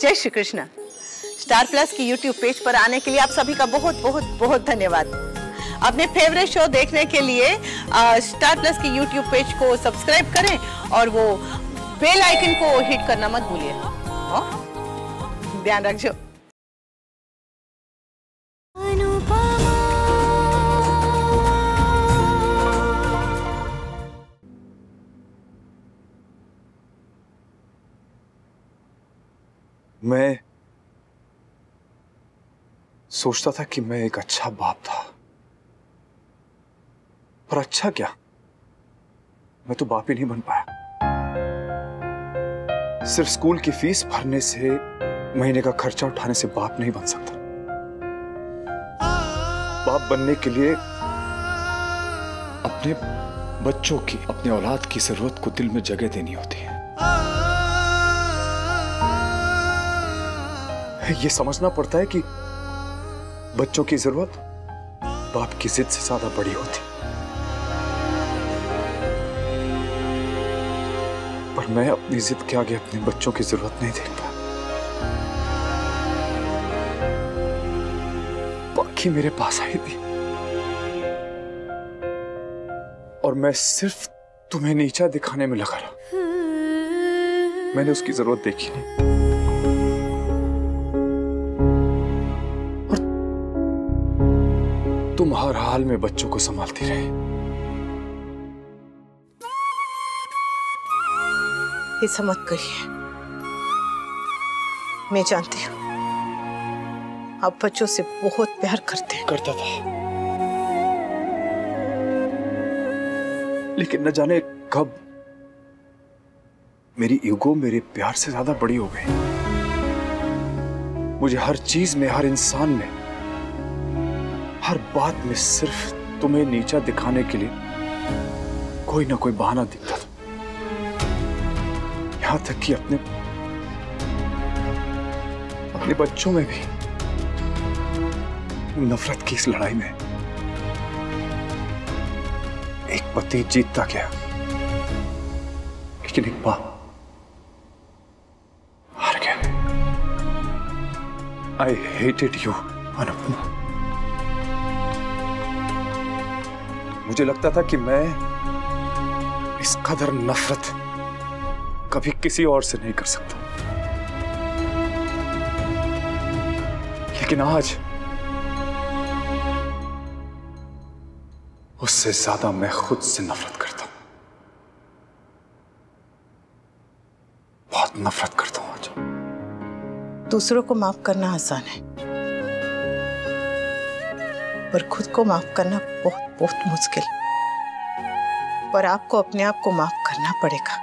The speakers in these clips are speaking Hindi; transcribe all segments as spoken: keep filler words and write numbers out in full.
जय श्री कृष्ण। स्टार प्लस की यूट्यूब पेज पर आने के लिए आप सभी का बहुत बहुत बहुत धन्यवाद। अपने फेवरेट शो देखने के लिए आ, स्टार प्लस की यूट्यूब पेज को सब्सक्राइब करें और वो बेल आइकन को हिट करना मत भूलिए। ध्यान रखिए। मैं सोचता था कि मैं एक अच्छा बाप था, पर अच्छा क्या, मैं तो बाप ही नहीं बन पाया। सिर्फ स्कूल की फीस भरने से, महीने का खर्चा उठाने से बाप नहीं बन सकता। बाप बनने के लिए अपने बच्चों की, अपने औलाद की जरूरत को दिल में जगह देनी होती है। ये समझना पड़ता है कि बच्चों की जरूरत बाप की जिद से ज्यादा बड़ी होती। पर मैं अपनी जिद के आगे अपने बच्चों की जरूरत नहीं देखता। बाकी मेरे पास आई थी और मैं सिर्फ तुम्हें नीचा दिखाने में लगा रहा। मैंने उसकी जरूरत देखी नहीं। तुम हर हाल में बच्चों को संभालती रहे। ऐसा मत करिए। मैं जानती हूँ आप बच्चों से बहुत प्यार करते हैं। करता था, लेकिन न जाने कब मेरी ईगो मेरे प्यार से ज्यादा बड़ी हो गई। मुझे हर चीज में, हर इंसान में, हर बात में सिर्फ तुम्हें नीचा दिखाने के लिए कोई ना कोई बहाना दिखता था। यहां तक कि अपने अपने बच्चों में भी। नफरत की इस लड़ाई में एक पति जीतता गया, लेकिन एक बाप हार गया। I hated you Anupama. मुझे लगता था कि मैं इस कदर नफरत कभी किसी और से नहीं कर सकता, लेकिन आज उससे ज्यादा मैं खुद से नफरत करता हूं। बहुत नफरत करता हूं आज। दूसरों को माफ करना आसान है, पर खुद को माफ करना बहुत बहुत मुश्किल। पर आपको अपने आप को माफ करना पड़ेगा।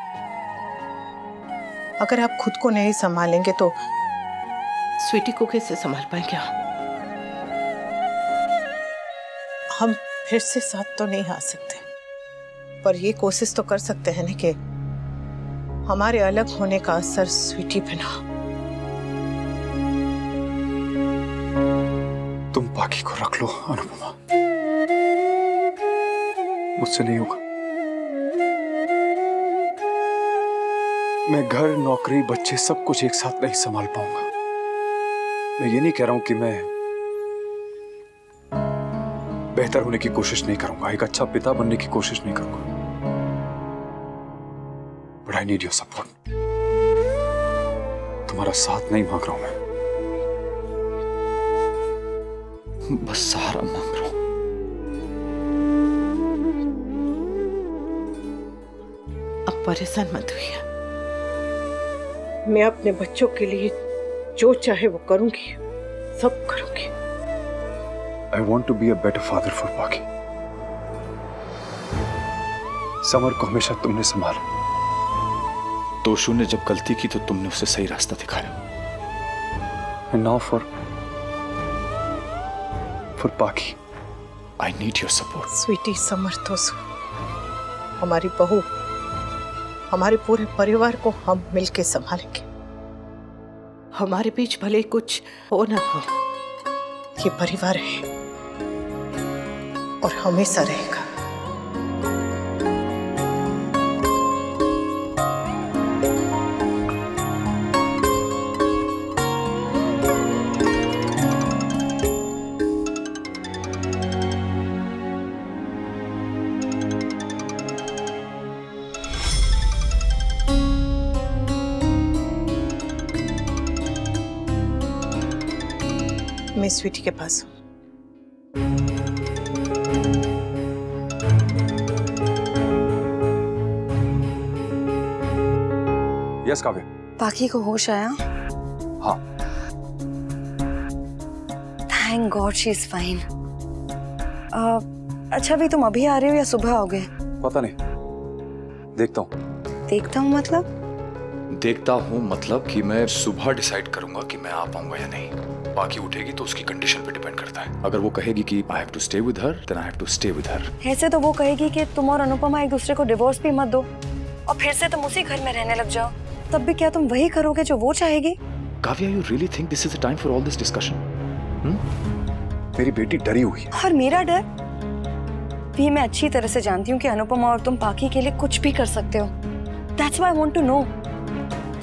अगर आप खुद को नहीं संभालेंगे तो स्वीटी को कैसे संभाल पाएंगे? हम फिर से साथ तो नहीं आ सकते, पर ये कोशिश तो कर सकते हैं ना कि हमारे अलग होने का असर स्वीटी पे ना। तुम पाकी को रख लो अनुपमा, मुझसे नहीं होगा। मैं घर, नौकरी, बच्चे सब कुछ एक साथ नहीं संभाल पाऊंगा। मैं ये नहीं कह रहा हूं कि मैं बेहतर होने की कोशिश नहीं करूंगा, एक अच्छा पिता बनने की कोशिश नहीं करूंगा, but I need your support. तुम्हारा साथ नहीं मांग रहा हूं मैं, बस सहारा मांग रहा हूं। परेशान मत होइए। मैं अपने बच्चों के लिए जो चाहे वो करूंगी, सब करूंगी। I want to be a better father for Pakhi. Samar को हमेशा तुमने संभाला। तोशु ने जब गलती की तो तुमने उसे सही रास्ता दिखाया। And now for for Pakhi I need your support. Sweetie, Samar, Toshu, हमारी बहू, हमारे पूरे परिवार को हम मिलके संभालेंगे। हमारे बीच भले कुछ हो ना हो, ये परिवार है और हमेशा रहेगा। मैं स्वीटी के पास हूँ। यस काव्या। पाकी को होश आया? हाँ। Thank God she is fine. अच्छा भी तुम अभी आ रहे हो या सुबह आओगे? पता नहीं, देखता हूँ। देखता हूँ मतलब? देखता हूँ मतलब कि मैं सुबह डिसाइड करूंगा कि मैं आ पाऊंगा या नहीं। बाकी उठेगी तो उसकी कंडीशन पे डिपेंड करता है। अगर वो कहेगी कि I have to stay with her, then I have to stay with her। ऐसे तो वो कहेगी कि तुम और अनुपमा एक दूसरे को डिवोर्स भी मत दो और फिर से तुम उसी घर में रहने लग जाओ। तब भी क्या तुम वही करोगे जो वो चाहेगी? Kavya, you really think this is the time for all this discussion? हम्म? मेरी बेटी डरी हुई है। और मेरा डर? भी मैं अच्छी तरह से जानती हूँ कि अनुपमा और तुम पाकी के लिए कुछ भी कर सकते हो। That's why I want to know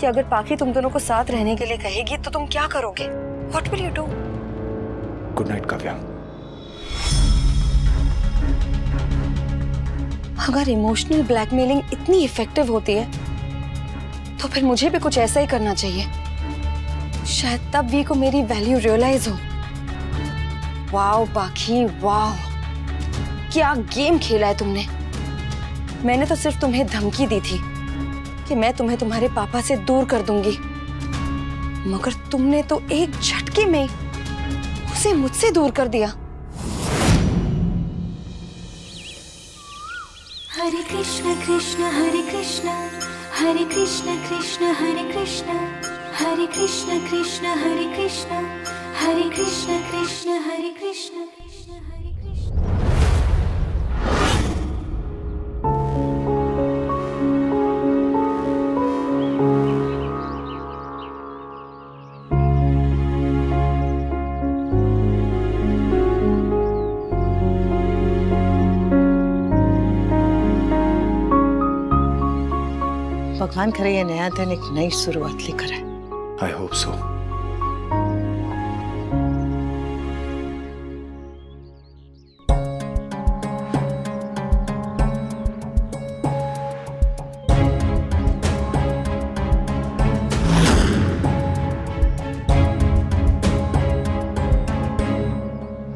कि अगर पाकी तुम दोनों को साथ रहने के लिए कहेगी तो तुम क्या करोगे? What will you do? Good night, Kavya. अगर इमोशनल ब्लैकमेलिंग इतनी इफेक्टिव होती है तो फिर मुझे भी कुछ ऐसा ही करना चाहिए। शायद तब वी को मेरी वैल्यू रियलाइज हो। वाओ बाकी, वाओ क्या गेम खेला है तुमने। मैंने तो सिर्फ तुम्हें धमकी दी थी कि मैं तुम्हें तुम्हारे पापा से दूर कर दूंगी, मगर तुमने तो एक झटके में उसे मुझसे दूर कर दिया। हरे कृष्णा कृष्णा हरे कृष्णा हरे कृष्णा कृष्णा हरे कृष्णा हरे कृष्णा कृष्णा हरे कृष्णा हरे कृष्णा कृष्णा हरे कृष्णा कृष्णा हरे भगवान करे ये नया दिन एक नई शुरुआत लेकर आए। I hope so.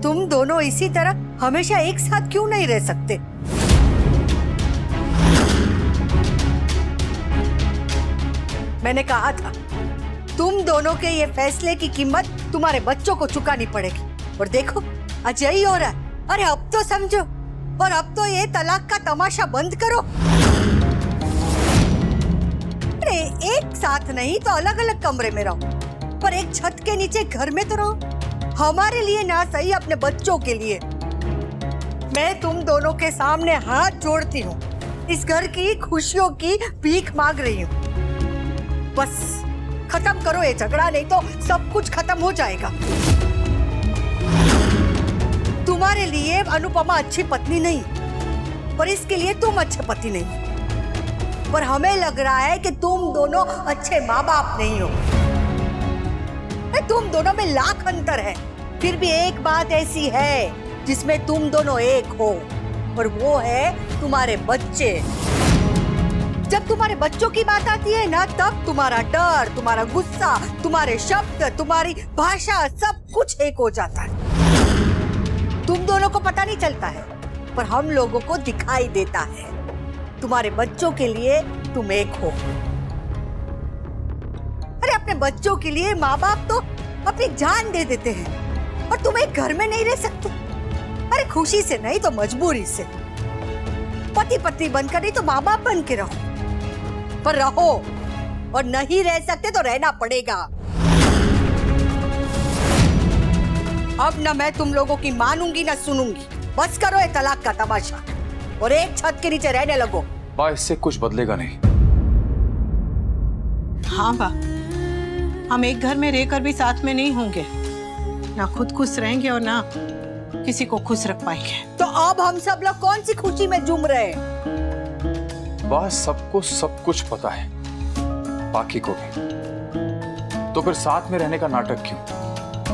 तुम दोनों इसी तरह हमेशा एक साथ क्यों नहीं रह सकते? मैंने कहा था तुम दोनों के ये फैसले की कीमत तुम्हारे बच्चों को चुकानी पड़ेगी, और देखो आज यही हो रहा है। अरे अब तो समझो, और अब तो ये तलाक का तमाशा बंद करो। अरे एक साथ नहीं तो अलग अलग कमरे में रहो, पर एक छत के नीचे घर में तो रहो। हमारे लिए ना सही, अपने बच्चों के लिए। मैं तुम दोनों के सामने हाथ जोड़ती हूँ, इस घर की खुशियों की भीख मांग रही हूँ। बस खत्म करो ये झगड़ा, नहीं तो सब कुछ खत्म हो जाएगा। तुम्हारे लिए अनुपमा अच्छी पत्नी नहीं, पर इसके लिए तुम अच्छे पति नहीं। पर हमें लग रहा है कि तुम दोनों अच्छे माँ बाप नहीं हो। तुम दोनों में लाख अंतर है, फिर भी एक बात ऐसी है जिसमें तुम दोनों एक हो, और वो है तुम्हारे बच्चे। जब तुम्हारे बच्चों की बात आती है ना, तब तुम्हारा डर, तुम्हारा गुस्सा, तुम्हारे शब्द, तुम्हारी भाषा, सब कुछ एक हो जाता है। तुम दोनों को पता नहीं चलता है, पर हम लोगों को दिखाई देता है। तुम्हारे बच्चों के लिए तुम एक हो। अरे अपने बच्चों के लिए माँ बाप तो अपनी जान दे देते हैं, और तुम एक घर में नहीं रह सकते। अरे खुशी से नहीं तो मजबूरी से, पति पत्नी बनकर नहीं तो माँ बाप बन के रहो। पर रहो, और नहीं रह सकते तो रहना पड़ेगा। अब ना मैं तुम लोगों की मानूंगी ना सुनूंगी। बस करो ये तलाक का तमाशा और एक छत के नीचे रहने लगो। बा, इससे कुछ बदलेगा नहीं। हाँ बा, हम एक घर में रहकर भी साथ में नहीं होंगे, ना खुद खुश रहेंगे और ना किसी को खुश रख पाएंगे। तो अब हम सब लोग कौन सी खुशी में झूम रहे हैं? बस सबको सब कुछ पता है, बाकी को भी। तो फिर साथ में रहने का नाटक क्यों?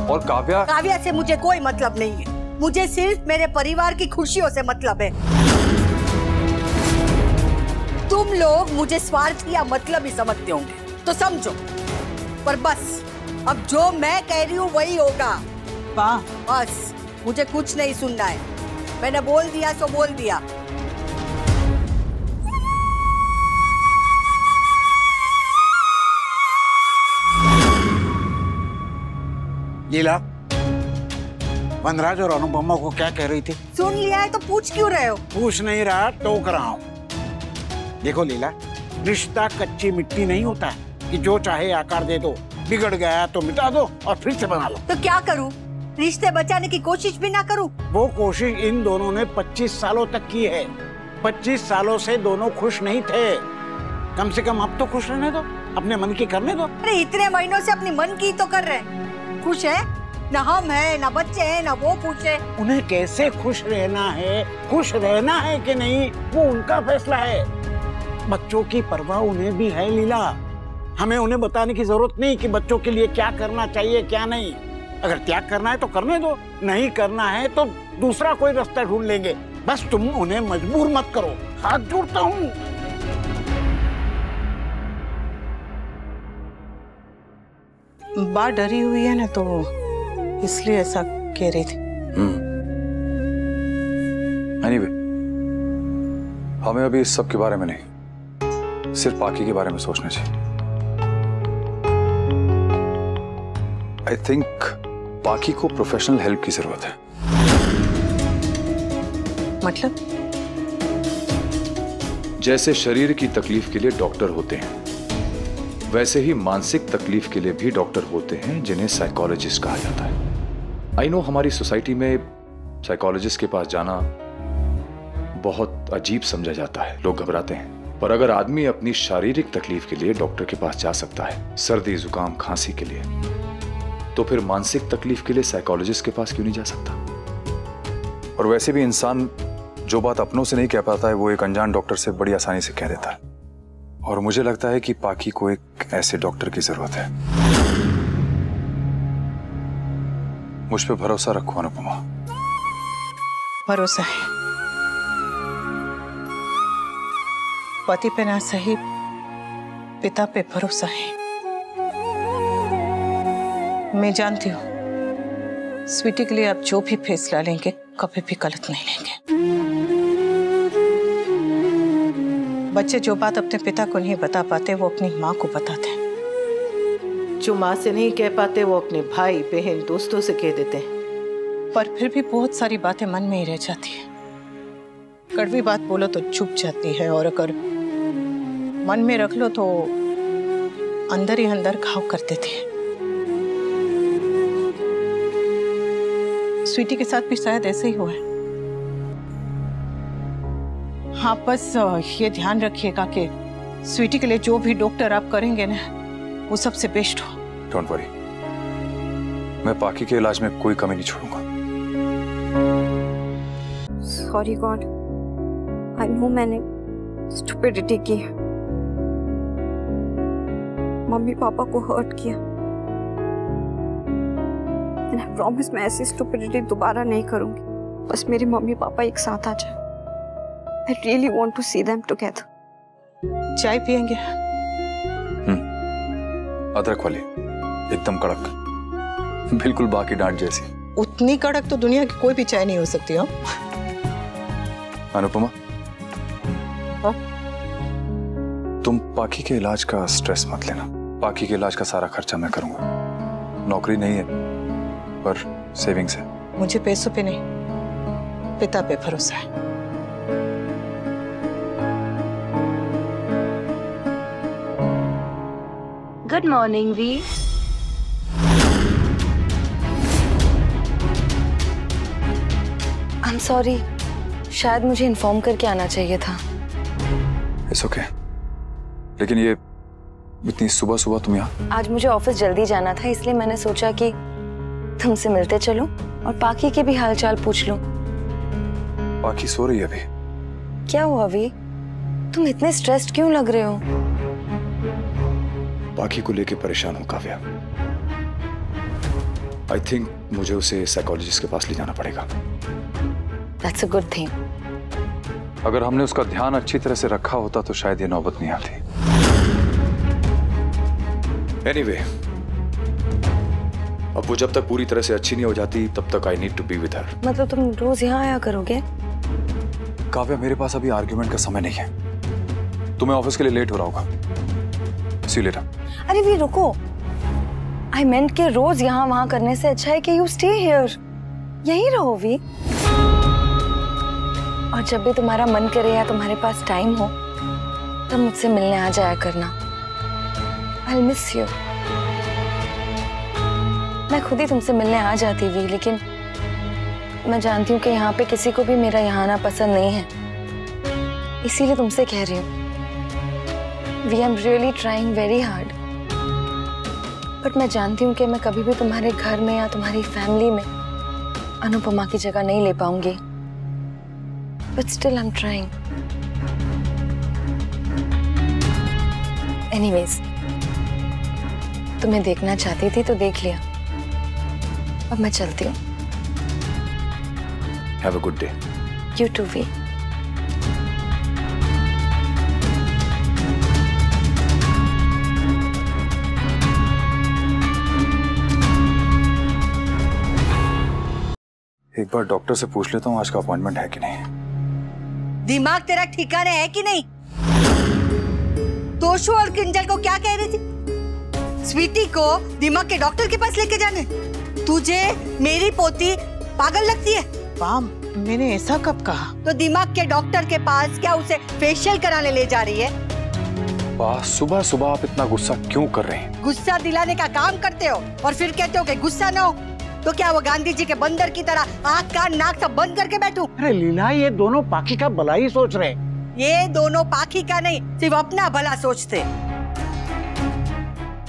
और काव्या? काव्या से मुझे कोई मतलब नहीं है। मुझे सिर्फ मेरे परिवार की खुशियों से मतलब है। तुम लोग मुझे स्वार्थी या मतलब ही समझते होंगे, तो समझो। पर बस अब जो मैं कह रही हूँ वही होगा। पापा। बस मुझे कुछ नहीं सुनना है, मैंने बोल दिया तो बोल दिया। लीला, वनराज और अनुपमा को क्या कह रही थी? सुन लिया है तो पूछ क्यों रहे हो? पूछ नहीं रहा, टोक रहा हूँ। देखो लीला, रिश्ता कच्ची मिट्टी नहीं होता है कि जो चाहे आकार दे दो, बिगड़ गया तो मिटा दो और फिर से बना लो। तो क्या करूँ, रिश्ते बचाने की कोशिश भी ना करूँ? वो कोशिश इन दोनों ने पच्चीस सालों तक की है। पच्चीस सालों से दोनों खुश नहीं थे। कम से कम अब तो खुश रहने दो, अपने मन की करने दो। अरे इतने महीनों से अपने मन की तो कर रहे हैं। खुश है ना हम है, ना बच्चे हैं, ना वो खुश है। उन्हें कैसे खुश रहना है, खुश रहना है कि नहीं, वो उनका फैसला है। बच्चों की परवाह उन्हें भी है लीला। हमें उन्हें बताने की जरूरत नहीं कि बच्चों के लिए क्या करना चाहिए क्या नहीं। अगर त्याग करना है तो करने दो, नहीं करना है तो दूसरा कोई रास्ता ढूंढ लेंगे। बस तुम उन्हें मजबूर मत करो, हाथ जोड़ता हूँ। बात डरी हुई है ना तो इसलिए ऐसा कह रही थी। anyway, हमें अभी इस सब के बारे में नहीं, सिर्फ पाकी के बारे में सोचना चाहिए। आई थिंक पाकी को प्रोफेशनल हेल्प की जरूरत है। मतलब? जैसे शरीर की तकलीफ के लिए डॉक्टर होते हैं, वैसे ही मानसिक तकलीफ के लिए भी डॉक्टर होते हैं जिन्हें साइकोलॉजिस्ट कहा जाता है। आई नो हमारी सोसाइटी में साइकोलॉजिस्ट के पास जाना बहुत अजीब समझा जाता है, लोग घबराते हैं। पर अगर आदमी अपनी शारीरिक तकलीफ के लिए डॉक्टर के पास जा सकता है, सर्दी जुकाम खांसी के लिए, तो फिर मानसिक तकलीफ के लिए साइकोलॉजिस्ट के पास क्यों नहीं जा सकता? और वैसे भी इंसान जो बात अपनों से नहीं कह पाता है वो एक अनजान डॉक्टर से बड़ी आसानी से कह देता है। और मुझे लगता है कि पाकी को एक ऐसे डॉक्टर की जरूरत है। मुझ पे भरोसा रखो अनुपमा। भरोसा है, पति पे ना सही पिता पे भरोसा है। मैं जानती हूँ स्वीटी के लिए आप जो भी फैसला लेंगे कभी भी गलत नहीं लेंगे। बच्चे जो बात अपने पिता को नहीं बता पाते वो अपनी माँ को बताते हैं, जो माँ से नहीं कह पाते वो अपने भाई बहन दोस्तों से कह देते हैं। पर फिर भी बहुत सारी बातें मन में ही रह जाती है। कड़वी बात बोलो तो चुप जाती है और अगर मन में रख लो तो अंदर ही अंदर घाव कर देती है। स्वीटी के साथ भी शायद ऐसे ही हुआ है। हाँ, बस ये ध्यान रखिएगा कि स्वीटी के लिए जो भी डॉक्टर आप करेंगे ना वो सबसे बेस्ट हो। डोंट वरी, मैं पाकी के इलाज में कोई कमी नहीं छोड़ूंगा। सॉरी गॉड, आई नो मैंने स्टुपिडिटी की, मम्मी पापा को हर्ट किया। एंड आई प्रॉमिस मैं ऐसी स्टुपिडिटी दोबारा नहीं करूंगी। बस मेरे मम्मी पापा एक साथ आ जाए। I really want to see them together. चाय पियेंगे? हम्म, अदरक वाली, एकदम कड़क, बिल्कुल बाकी डांट जैसी। उतनी कड़क तो दुनिया की कोई भी चाय नहीं हो सकती। हो अनुपमा, हाँ? तुम पाकी के इलाज का स्ट्रेस मत लेना। पाकी के इलाज का सारा खर्चा मैं करूंगा। नौकरी नहीं है पर सेविंग्स है। मुझे पैसों पे नहीं पिता पे भरोसा है। Good morning V. I am sorry, शायद मुझे इन्फॉर्म करके आना चाहिए था। It's okay okay. लेकिन ये इतनी सुबह सुबह तुम यहाँ? आज मुझे ऑफिस जल्दी जाना था इसलिए मैंने सोचा कि तुमसे मिलते चलो और पाकी के भी हालचाल पूछ लूं। पाकी सो रही है अभी? क्या हुआ वी, तुम इतने स्ट्रेस्ड क्यों लग रहे हो? पाकी को लेके परेशान हूं काव्या। आई थिंक मुझे उसे साइकोलॉजिस्ट के पास ले जाना पड़ेगा। That's a good thing. अगर हमने उसका ध्यान अच्छी तरह से रखा होता तो शायद ये नौबत नहीं आती। Anyway, अब वो जब तक पूरी तरह से अच्छी नहीं हो जाती तब तक I need to be with her. मतलब तुम रोज यहाँ आया करोगे? काव्या, मेरे पास अभी आर्ग्यूमेंट का समय नहीं है। तुम्हें ऑफिस के लिए लेट हो रहा होगा, सी यू लेटर। अरे वी रुको, आई मेंट के रोज यहाँ वहाँ करने से अच्छा है कि यू स्टे हियर, यहीं रहो वी। और जब भी तुम्हारा मन करे या तुम्हारे पास टाइम हो तब मुझसे मिलने आ जाया करना। I miss you. मैं खुद ही तुमसे मिलने आ जाती हुई, लेकिन मैं जानती हूँ कि यहाँ पे किसी को भी मेरा यहाँ आना पसंद नहीं है, इसीलिए तुमसे कह रही हूँ। V I am really trying very hard, but मैं जानती हूँ कि मैं कभी भी तुम्हारे घर में या तुम्हारी फैमिली में अनुपमा की जगह नहीं ले पाऊंगी, but still I am trying. Anyways, तुम्हें देखना चाहती थी तो देख लिया, अब मैं चलती हूँ। Have a good day. You too, V. एक बार डॉक्टर से पूछ लेता हूँ आज का अपॉइंटमेंट है कि नहीं। दिमाग तेरा ठिकाने है कि नहीं? तोशु और किंजल को क्या कह रही थी? स्वीटी को दिमाग के डॉक्टर के पास लेके जाने? तुझे मेरी पोती पागल लगती है? पाम, मैंने ऐसा कब कहा? तो दिमाग के डॉक्टर के पास क्या उसे फेशियल कराने ले जा रही है? वाह, सुबह सुबह आप इतना गुस्सा क्यों कर रहे हैं? गुस्सा दिलाने का काम करते हो और फिर कहते हो कि गुस्सा ना हो। तो क्या वो गांधी जी के बंदर की तरह आँख कान नाक सब बंद करके बैठूं? अरे लीला, ये दोनों पाखी का भला ही सोच रहे हैं। ये दोनों पाखी का नहीं, सिर्फ अपना भला सोचते।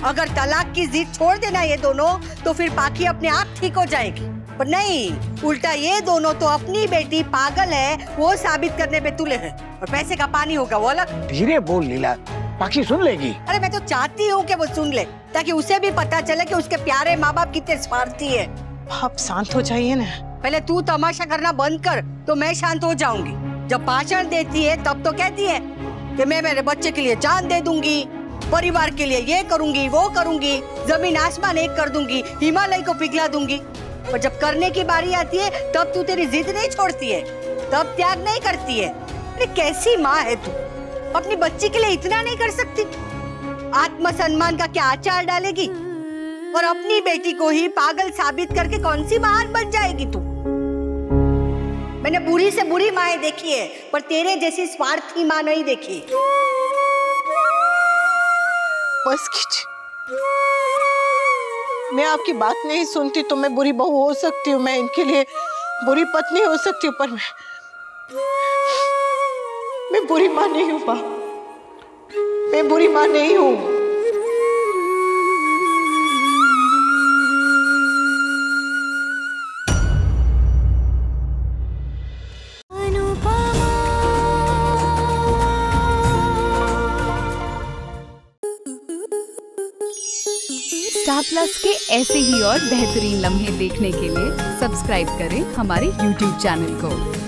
अगर तलाक की जिद छोड़ देना ये दोनों तो फिर पाखी अपने आप ठीक हो जाएगी, पर नहीं, उल्टा ये दोनों तो अपनी बेटी पागल है वो साबित करने पे तुले हैं, और पैसे का पानी होगा वो अलग। धीरे बोल लीला, पाखी सुन लेगी। अरे मैं तो चाहती हूँ कि वो सुन ले, ताकि उसे भी पता चले कि उसके प्यारे माँ बाप कितने स्वार्थी है। आप शांत हो जाइए ना। पहले तू तमाशा करना बंद कर तो मैं शांत हो जाऊंगी। जब भाषण देती है तब तो कहती है कि मैं मेरे बच्चे के लिए जान दे दूंगी, परिवार के लिए ये करूंगी वो करूंगी, जमीन आसमान एक कर दूंगी, हिमालय को पिघला दूंगी, पर जब करने की बारी आती है तब तू तेरी जिद नहीं छोड़ती है, तब त्याग नहीं करती है। अरे कैसी माँ है तू? अपनी बच्ची के लिए इतना नहीं कर सकती? आत्मसम्मान का क्या आचार डालेगी? और अपनी बेटी को ही पागल साबित करके कौन सी महान बन जाएगी तू? मैंने बुरी से बुरी माएं देखी है, पर तेरे जैसी स्वार्थी माँ नहीं देखी। बस कीजिए, मैं आपकी बात नहीं सुनती तो मैं बुरी बहू हो सकती हूँ, मैं इनके लिए बुरी पत्नी हो सकती हूँ, पर मैं मैं बुरी माँ नहीं हूँ। बाप, मैं बुरी माँ नहीं हूँ। स्टार प्लस के ऐसे ही और बेहतरीन लम्हे देखने के लिए सब्सक्राइब करें हमारे यूट्यूब चैनल को।